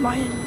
Mayan view.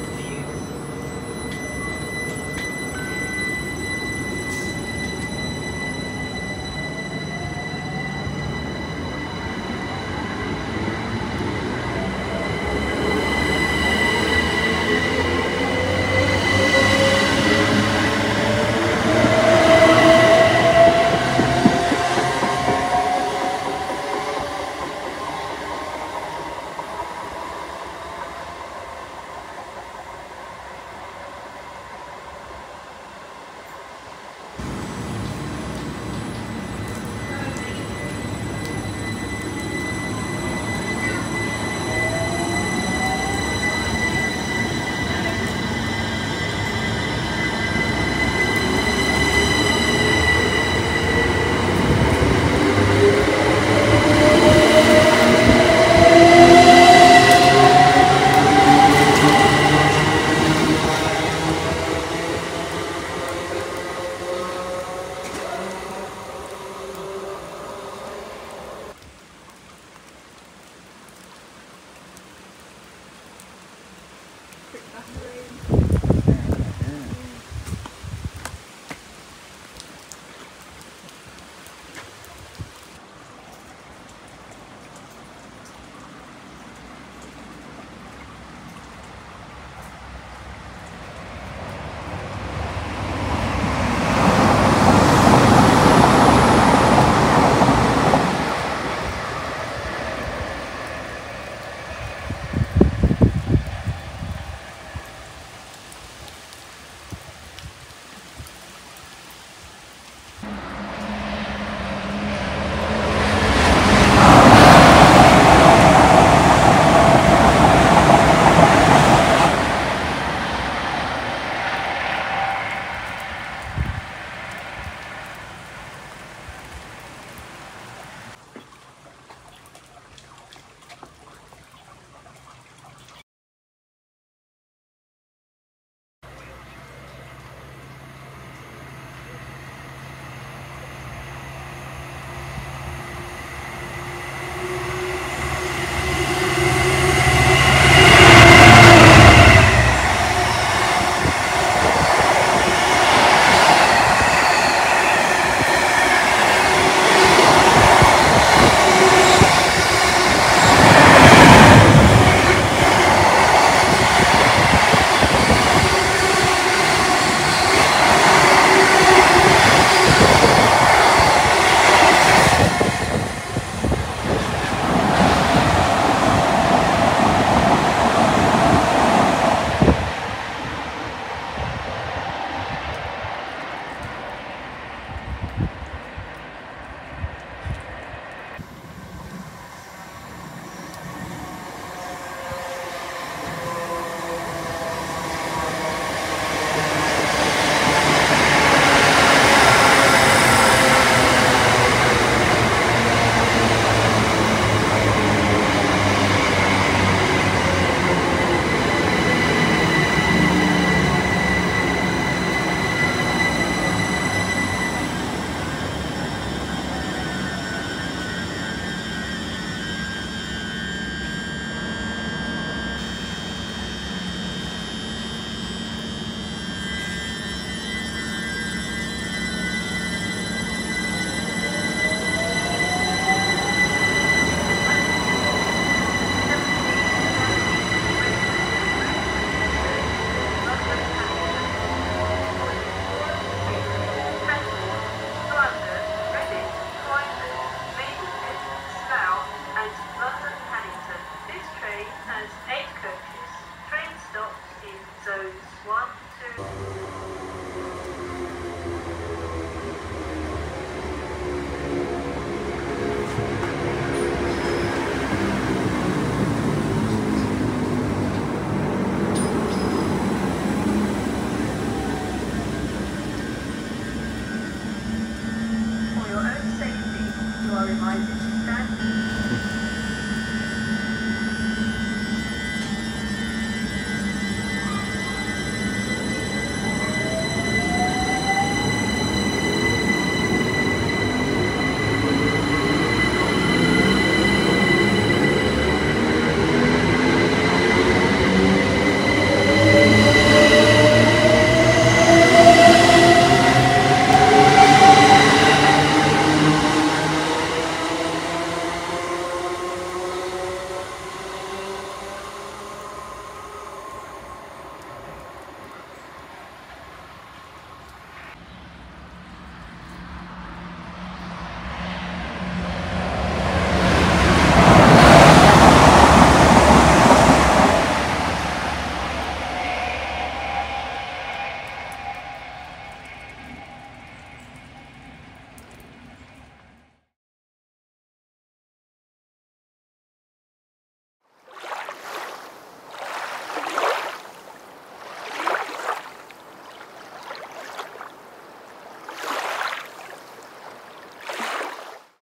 Has 8 coaches. Train stops in zones 1, 2...